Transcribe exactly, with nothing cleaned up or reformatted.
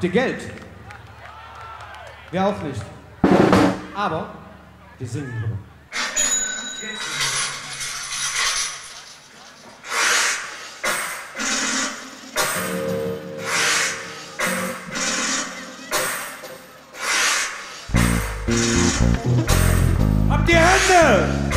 Habt ihr Geld? Wir auch nicht. Aber wir singen drüber. Habt ihr Hände?